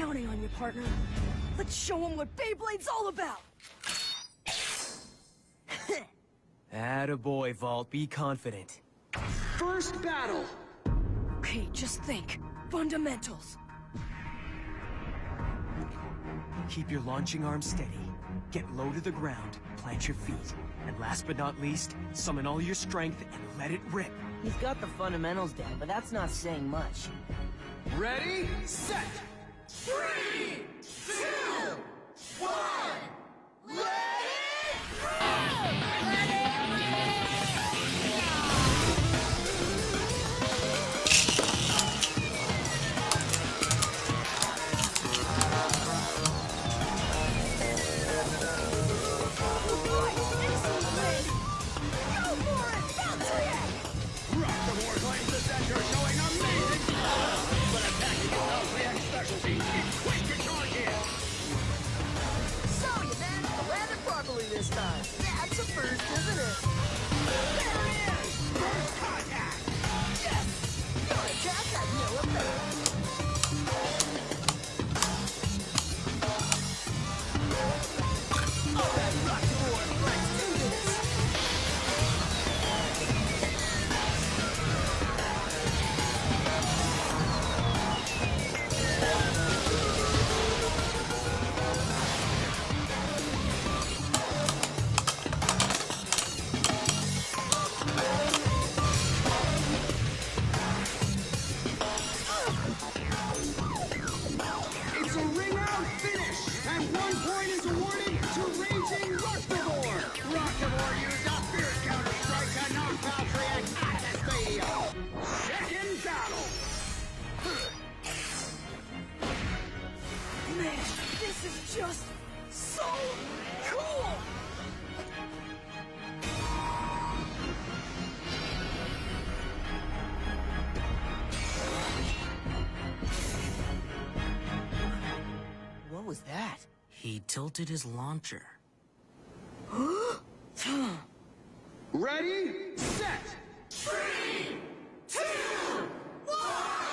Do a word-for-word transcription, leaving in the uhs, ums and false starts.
counting on you, partner. Let's show them what Beyblade's all about! Attaboy, Vault. Be confident. First battle! Okay, just think. Fundamentals. Keep your launching arm steady. Get low to the ground, plant your feet. And last but not least, summon all your strength and let it rip. He's got the fundamentals down, but that's not saying much. Ready, set! Three, two, one, let it rip! Let it this time. That's a first, isn't it? There it is! First contact! Yes! Your attack had no effect. All right, rock board, let's do this! Tilted his launcher. Ready, set, three, two, one!